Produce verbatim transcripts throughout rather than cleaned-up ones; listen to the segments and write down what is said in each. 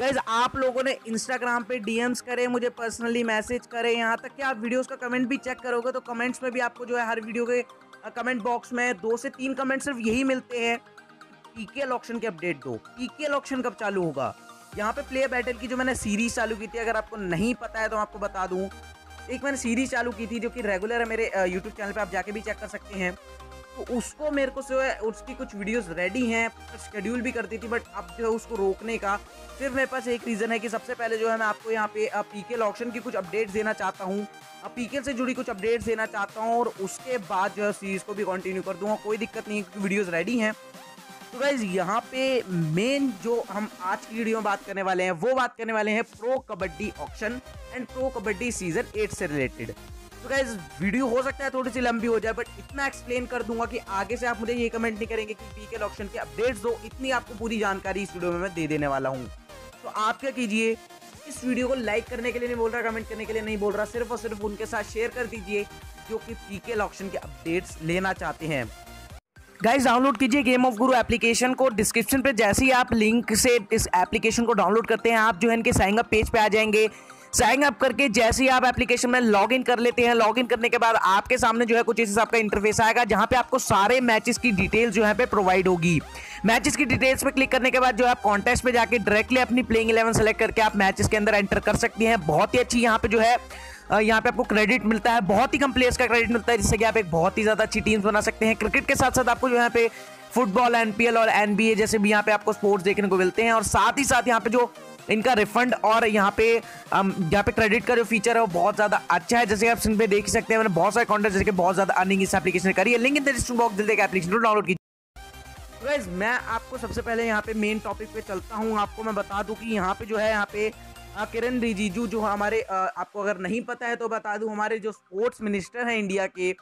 Guys आप लोगों ने इंस्टाग्राम पे डीएम्स करे, मुझे पर्सनली मैसेज करे, यहाँ तक कि आप वीडियोस का कमेंट भी चेक करोगे तो कमेंट्स में भी आपको जो है हर वीडियो के कमेंट बॉक्स में दो से तीन कमेंट सिर्फ यही मिलते हैं पीकेएल ऑक्शन की अपडेट दो, पीकेएल ऑक्शन कब चालू होगा। यहाँ पे प्लेयर बैटल की जो मैंने सीरीज चालू की थी, अगर आपको नहीं पता है तो आपको बता दूँ, एक मैंने सीरीज चालू की थी जो कि रेगुलर है मेरे यूट्यूब चैनल पर, आप जाके भी चेक कर सकते हैं। तो उसको मेरे को जो है उसकी कुछ वीडियोस रेडी हैं, शेड्यूल भी करती थी, बट अब जो है उसको रोकने का सिर्फ मेरे पास एक रीज़न है कि सबसे पहले जो है मैं आपको यहाँ पे पीकेएल ऑक्शन की कुछ अपडेट्स देना चाहता हूँ, पीकेएल से जुड़ी कुछ अपडेट्स देना चाहता हूँ, और उसके बाद जो है सीरीज़ को भी कंटिन्यू कर दूँगा, कोई दिक्कत नहीं क्योंकि वीडियोज़ रेडी हैं। तो गाइज़ यहाँ पे मेन जो हम आज की वीडियो में बात करने वाले हैं वो बात करने वाले हैं pro kabaddi auction and pro kabaddi season eight से रिलेटेड। तो गाइज वीडियो हो सकता है थोड़ी सी लंबी हो जाए, बट इतना एक्सप्लेन कर दूंगा कि आगे से आप मुझे ये कमेंट नहीं करेंगे कि पीकेएल ऑक्शन के अपडेट्स दो, इतनी आपको पूरी जानकारी इस वीडियो में मैं दे देने वाला हूँ। तो आप क्या कीजिए, इस वीडियो को लाइक करने के लिए नहीं बोल रहा, कमेंट करने के लिए नहीं बोल रहा, सिर्फ और सिर्फ उनके साथ शेयर कर दीजिए जो कि पीकेएल ऑक्शन के अपडेट्स लेना चाहते हैं। गाइज डाउनलोड कीजिए गेम ऑफ गुरु एप्लीकेशन को, डिस्क्रिप्शन पर जैसे ही आप लिंक से इस एप्लीकेशन को डाउनलोड करते हैं आप जो है इनके साइन अप पेज पर आ जाएंगे। साइन अप करके जैसे ही आप एप्लीकेशन में लॉग इन कर लेते हैं, लॉग इन करने के बाद आपके सामने जो है कुछ इस हिसाब का इंटरफेस आएगा जहां पे आपको सारे मैचेस की डिटेल्स जो है पे प्रोवाइड होगी। मैचेस की डिटेल्स पे क्लिक करने के बाद जो है आप कॉन्टेस्ट पे जाके डायरेक्टली अपनी प्लेइंग इलेवन सेलेक्ट करके आप मैचेस के अंदर एंटर कर सकती हैं। बहुत ही अच्छी यहाँ पे जो है यहाँ पे आपको क्रेडिट मिलता है, बहुत ही कम प्लेयर्स का क्रेडिट मिलता है, जिससे कि आप एक बहुत ही ज़्यादा अच्छी टीम्स बना सकते हैं। क्रिकेट के साथ साथ आपको जो यहाँ पे फुटबॉल, एनपीएल और एनबीए जैसे भी यहाँ पे आपको स्पोर्ट्स देखने को मिलते हैं, और साथ ही साथ यहाँ पे जो इनका रिफंड और यहाँ पे यहाँ पे क्रेडिट का जो फीचर है वो बहुत ज़्यादा अच्छा है। जैसे आप स्क्रीन पे देख सकते हैं मैंने बहुत सारे कॉन्टेस्ट करके बहुत ज़्यादा अर्निंग इस एप्लीकेशन करी है। लिंक इन डिस्क्रिप्शन बॉक्स दे देगा, एप्लीकेशन को डाउनलोड कीजिए। तो गाइस मैं आपको सबसे पहले यहाँ पे मेन टॉपिक पे चलता हूँ। आपको मैं बता दूँ कि यहाँ पे जो है यहाँ पे किरण रिजिजू जो हमारे आपको अगर नहीं पता है तो बता दूँ, हमारे जो स्पोर्ट्स मिनिस्टर हैं इंडिया के,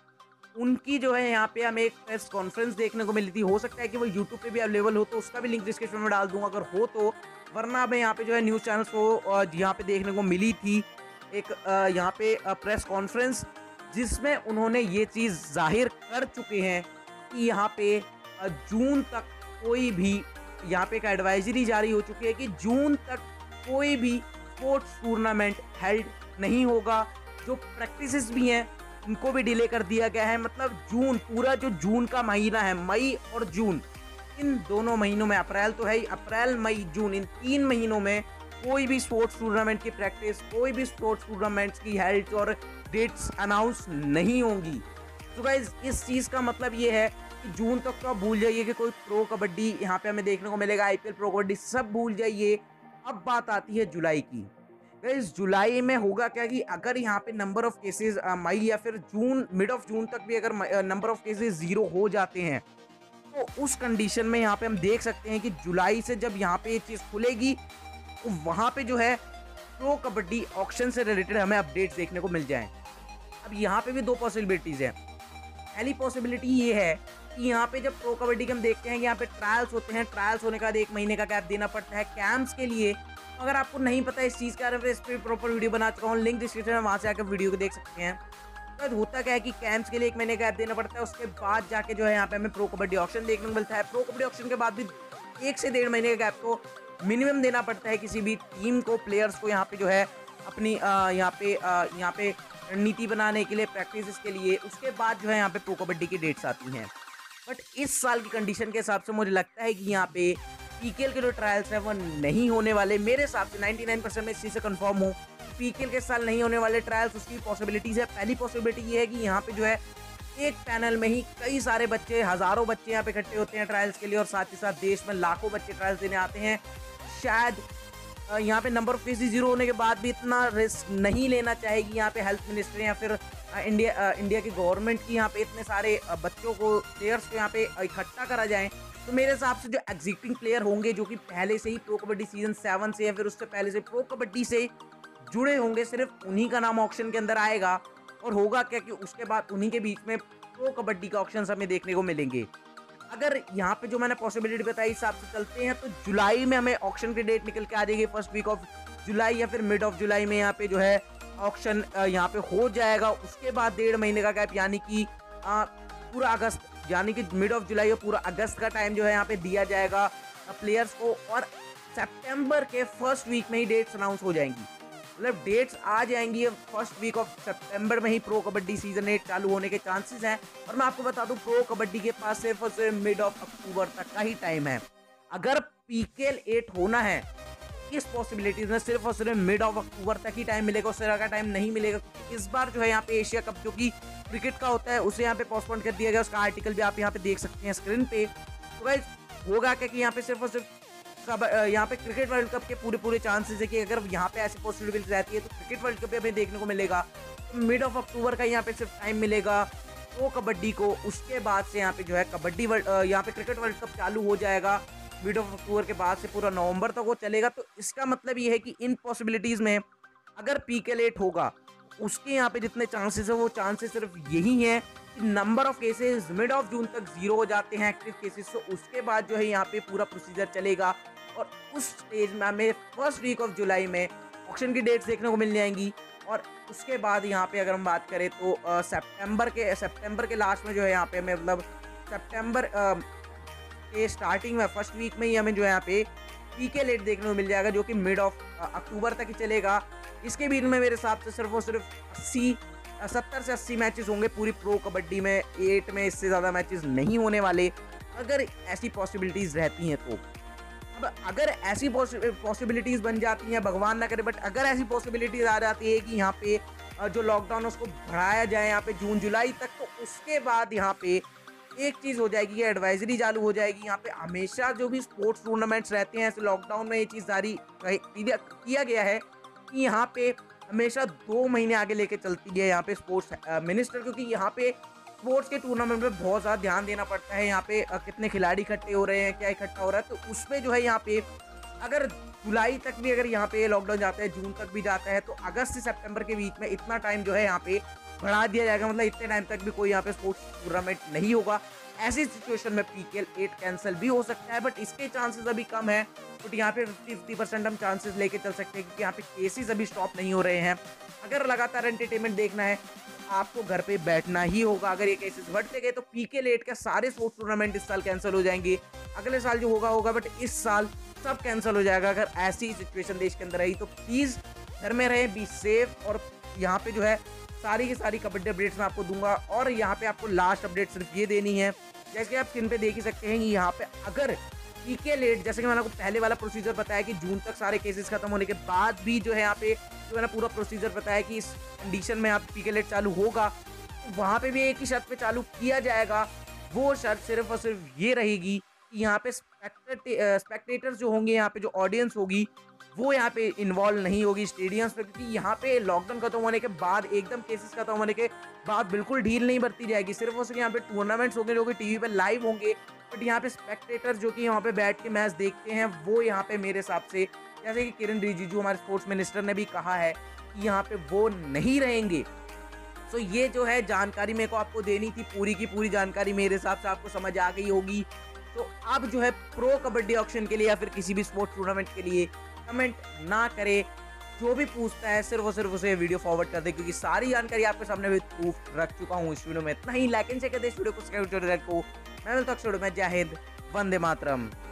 उनकी जो है यहाँ पे हमें एक प्रेस कॉन्फ्रेंस देखने को मिली थी। हो सकता है कि वो यूट्यूब पे भी अवेलेबल हो तो उसका भी लिंक डिस्क्रिप्शन में डाल दूंगा अगर हो तो, वरना हमें यहाँ पे जो है न्यूज़ चैनल्स को यहाँ पे देखने को मिली थी एक यहाँ पे प्रेस कॉन्फ्रेंस, जिसमें उन्होंने ये चीज़ जाहिर कर चुके हैं कि यहाँ पे जून तक कोई भी यहाँ पे एक एडवाइजरी जारी हो चुकी है कि जून तक कोई भी स्पोर्ट्स टूर्नामेंट हेल्ड नहीं होगा। जो प्रैक्टिसेस भी हैं उनको भी डिले कर दिया गया है। मतलब जून पूरा जो जून का महीना है, मई और जून, इन दोनों महीनों में, अप्रैल तो है ही, अप्रैल मई जून, इन तीन महीनों में कोई भी स्पोर्ट्स टूर्नामेंट की प्रैक्टिस, कोई भी स्पोर्ट्स टूर्नामेंट्स की हेल्थ और डेट्स अनाउंस नहीं होंगी। तो गाइज इस चीज़ का मतलब ये है कि जून तक तो आप भूल जाइए कि कोई प्रो कबड्डी यहाँ पे हमें देखने को मिलेगा, आईपीएल, प्रो कबड्डी, सब भूल जाइए। अब बात आती है जुलाई की। गाइज जुलाई में होगा क्या कि अगर यहाँ पे नंबर ऑफ केसेज मई या फिर जून, मिड ऑफ जून तक भी अगर नंबर ऑफ केसेज ज़ीरो हो जाते हैं तो उस कंडीशन में यहाँ पे हम देख सकते हैं कि जुलाई से जब यहाँ पे ये चीज़ खुलेगी तो वहाँ पे जो है प्रो कबड्डी ऑक्शन से रिलेटेड हमें अपडेट्स देखने को मिल जाएं। अब यहाँ पे भी दो पॉसिबिलिटीज़ हैं। पहली पॉसिबिलिटी ये है कि यहाँ पे जब प्रो कबड्डी के हम देखते हैं कि यहाँ पे ट्रायल्स होते हैं, ट्रायल्स होने के बाद एक महीने का गैप देना पड़ता है कैम्प्स के लिए। अगर आपको नहीं पता इस चीज़ के बारे में, इस पर प्रॉपर वीडियो बना चुका हूँ, लिंक डिस्क्रिप्शन में, वहाँ से आकर वीडियो को देख सकते हैं। होता क्या है कि कैंप्स के लिए एक महीने गैप देना पड़ता है, उसके बाद जाके जो है यहाँ पे हमें प्रो कबड्डी ऑक्शन देखने को मिलता है। प्रो कबड्डी ऑक्शन के बाद भी एक से डेढ़ महीने का गैप को मिनिमम देना पड़ता है किसी भी टीम को, प्लेयर्स को यहाँ पे जो है अपनी यहाँ पे यहाँ पे रणनीति बनाने के लिए, प्रैक्टिस के लिए। उसके बाद जो है यहाँ पे प्रो कबड्डी की डेट्स आती हैं। बट इस साल की कंडीशन के हिसाब से मुझे लगता है कि यहाँ पे पीकेएल के जो ट्रायल्स हैं वो नहीं होने वाले। मेरे हिसाब से नाइन्टी नाइन परसेंट मैं इस चीज़ से कन्फर्म हूँ, पीकेएल के साल नहीं होने वाले ट्रायल्स, उसकी पॉसिबिलिटीज़ है। पहली पॉसिबिलिटी ये है कि यहाँ पे जो है एक पैनल में ही कई सारे बच्चे, हज़ारों बच्चे यहाँ पे इकट्ठे होते हैं ट्रायल्स के लिए, और साथ ही साथ देश में लाखों बच्चे ट्रायल्स देने आते हैं। शायद यहाँ पे नंबर ऑफ केसेज जीरो होने के बाद भी इतना रिस्क नहीं लेना चाहेगी यहाँ पे हेल्थ मिनिस्ट्री या फिर इंडिया इंडिया की गवर्नमेंट की, यहाँ पे इतने सारे बच्चों को, प्लेयर्स को यहाँ पे इकट्ठा करा जाए। तो मेरे हिसाब से जो एग्जिस्टिंग प्लेयर होंगे, जो कि पहले से ही प्रो कबड्डी सीजन सेवन से या फिर उससे पहले से प्रो कबड्डी से जुड़े होंगे, सिर्फ उन्हीं का नाम ऑक्शन के अंदर आएगा। और होगा क्या कि उसके बाद उन्हीं के बीच में प्रो कबड्डी का ऑक्शन हमें देखने को मिलेंगे। अगर यहाँ पे जो मैंने पॉसिबिलिटी बताई हिसाब से चलते हैं तो जुलाई में हमें ऑक्शन की डेट निकल के आ जाएगी। फर्स्ट वीक ऑफ जुलाई या फिर मिड ऑफ जुलाई में यहाँ पे जो है ऑक्शन यहाँ पे हो जाएगा। उसके बाद डेढ़ महीने का गैप यानी कि पूरा अगस्त, यानी कि मिड ऑफ जुलाई और पूरा अगस्त का टाइम जो है यहाँ पे दिया जाएगा प्लेयर्स को। और सितंबर के फर्स्ट वीक में ही डेट्स अनाउंस हो जाएंगी। मतलब डेट्स आ जाएंगी, फर्स्ट वीक ऑफ सितंबर में ही प्रो कबड्डी सीजन एट चालू होने के चांसेस हैं। और मैं आपको बता दूं, प्रो कबड्डी के पास सिर्फ और सिर्फ मिड ऑफ अक्टूबर तक का ही टाइम है। अगर पीकेएल एट होना है इस पॉसिबिलिटीज में सिर्फ और सिर्फ मिड ऑफ अक्टूबर तक ही टाइम मिलेगा, उससे ज्यादा टाइम नहीं मिलेगा। इस बार जो है यहाँ पे एशिया कप जो कि क्रिकेट का होता है उसे यहाँ पे पोस्टपोन कर दिया गया, उसका आर्टिकल भी आप यहाँ पे देख सकते हैं स्क्रीन पे। तो गाइस होगा क्या कि यहाँ पे सिर्फ और सिर्फ यहाँ पे क्रिकेट वर्ल्ड कप के पूरे पूरे चांसेस है कि अगर यहाँ पे ऐसी पॉसिबिलिटी रहती है तो क्रिकेट वर्ल्ड कप भी हमें देखने को मिलेगा। तो मिड ऑफ अक्टूबर का यहाँ पे सिर्फ टाइम मिलेगा प्रो कबड्डी को, उसके बाद से यहाँ पे जो है कबड्डी वर्ल्ड यहाँ पे क्रिकेट वर्ल्ड कप चालू हो जाएगा मिड ऑफ अक्टूबर के बाद से, पूरा नवंबर तक वो चलेगा। तो इसका मतलब ये है कि इन पॉसिबिलिटीज़ में अगर पीकेएल एट होगा उसके यहाँ पे जितने चांसेस है वो चांसेस सिर्फ यही हैं कि number of cases mid of June तक जीरो हो जाते हैं एक्टिव केसेस। तो उसके बाद जो है यहाँ पे पूरा प्रोसीजर चलेगा और उस स्टेज में हमें फर्स्ट वीक ऑफ जुलाई में ऑक्शन की डेट्स देखने को मिल जाएंगी। और उसके बाद यहाँ पर अगर हम बात करें तो सेप्टेम्बर के सेप्टेम्बर के लास्ट में जो है यहाँ पर हमें मतलब सेप्टेम्बर के स्टार्टिंग में फर्स्ट वीक में ही हमें जो है यहाँ पे पीकेएल एट देखने को मिल जाएगा जो कि मिड ऑफ अक्टूबर तक ही चलेगा। इसके बीच में मेरे हिसाब से सिर्फ और सिर्फ अस्सी सत्तर से अस्सी मैचेस होंगे पूरी प्रो कबड्डी में एट में, इससे ज़्यादा मैचेस नहीं होने वाले अगर ऐसी पॉसिबिलिटीज़ रहती हैं तो। अब अगर ऐसी पॉसिबिलिटीज़ बन जाती हैं, भगवान ना करे, बट अगर ऐसी पॉसिबिलिटीज़ आ जाती है कि यहाँ पे जो लॉकडाउन है उसको बढ़ाया जाए यहाँ पे जून जुलाई तक, तो उसके बाद यहाँ पे एक चीज़ हो जाएगी, एडवाइजरी चालू हो जाएगी। यहाँ पे हमेशा जो भी स्पोर्ट्स टूर्नामेंट्स रहते हैं ऐसे लॉकडाउन में ये चीज़ जारी किया गया है कि यहाँ पे हमेशा दो महीने आगे लेके चलती है यहाँ पे स्पोर्ट्स मिनिस्टर, क्योंकि यहाँ पे स्पोर्ट्स के टूर्नामेंट पे बहुत ज़्यादा ध्यान देना पड़ता है। यहाँ पे कितने खिलाड़ी इकट्ठे हो रहे हैं, क्या इकट्ठा हो रहा है, तो उसमें जो है यहाँ पे अगर जुलाई तक भी अगर यहाँ पे लॉकडाउन जाता है, जून तक भी जाता है, तो अगस्त से सितंबर के बीच में इतना टाइम जो है यहाँ पे बढ़ा दिया जाएगा। मतलब इतने टाइम तक भी कोई यहाँ पे स्पोर्ट्स टूर्नामेंट नहीं होगा। ऐसी सिचुएशन में पीकेएल एट कैंसिल भी हो सकता है, बट इसके चांसेस अभी कम है। बट तो यहाँ पे फिफ्टी फिफ्टी परसेंट हम चांसेस लेके चल सकते हैं क्योंकि यहाँ पे केसेस अभी स्टॉप नहीं हो रहे हैं। अगर लगातार एंटरटेनमेंट देखना है तो आपको घर पे बैठना ही होगा। अगर ये केसेस बढ़ते गए तो पीकेएल एट के सारे स्पोर्ट्स टूर्नामेंट इस साल कैंसिल हो जाएंगे। अगले साल जो होगा होगा, बट इस साल सब कैंसिल हो जाएगा। अगर ऐसी सिचुएशन देश के अंदर रही तो प्लीज़ घर में रहें, बी सेफ। और यहाँ पर जो है सारी की सारी कबड्डी अपडेट्स मैं आपको दूंगा। और यहाँ पे आपको लास्ट अपडेट सिर्फ ये देनी है, जैसे कि आप स्क्रीन पे देख ही सकते हैं कि यहाँ पे अगर पीकेएल एट, जैसे कि मैंने आपको पहले वाला प्रोसीजर बताया कि जून तक सारे केसेस खत्म होने के बाद भी जो है यहाँ पे जो मैंने पूरा प्रोसीजर बताया कि इस कंडीशन में आप पीकेएल एट चालू होगा, तो वहाँ पर भी एक ही शर्त पर चालू किया जाएगा। वो शर्त सिर्फ और सिर्फ ये रहेगी कि यहाँ पे स्पेक्टेटर्स जो होंगे, यहाँ पे जो ऑडियंस होगी वो यहाँ पे इन्वॉल्व नहीं होगी स्टेडियम्स पे, क्योंकि यहाँ पे लॉकडाउन खत्म होने के बाद, एकदम केसेस खत्म होने के बाद बिल्कुल ढील नहीं बरती जाएगी। सिर्फ और सिर्फ यहाँ पे टूर्नामेंट्स होंगे जो कि टीवी पे लाइव होंगे, बट यहाँ पे स्पेक्टेटर्स जो कि यहाँ पे बैठ के मैच देखते हैं वो यहाँ पे मेरे हिसाब से, जैसे कि किरण रिजिजू हमारे स्पोर्ट्स मिनिस्टर ने भी कहा है कि यहाँ पे वो नहीं रहेंगे। तो ये जो है जानकारी मेरे को आपको देनी थी, पूरी की पूरी जानकारी मेरे हिसाब से आपको समझ आ गई होगी। तो आप जो है प्रो कबड्डी ऑक्शन के लिए या फिर किसी भी स्पोर्ट्स टूर्नामेंट के लिए कमेंट ना करें। जो भी पूछता है सिर्फ और सिर्फ उसे वीडियो फॉरवर्ड कर दे, क्योंकि सारी जानकारी आपके सामने भी प्रूफ रख चुका हूँ इस वीडियो में। इतना ही, लाइक एंड शेयर कर दे इस वीडियो को, सब्सक्राइब को। मैं मिलता हूं अगले वीडियो में। जय हिंद, वंदे मातरम।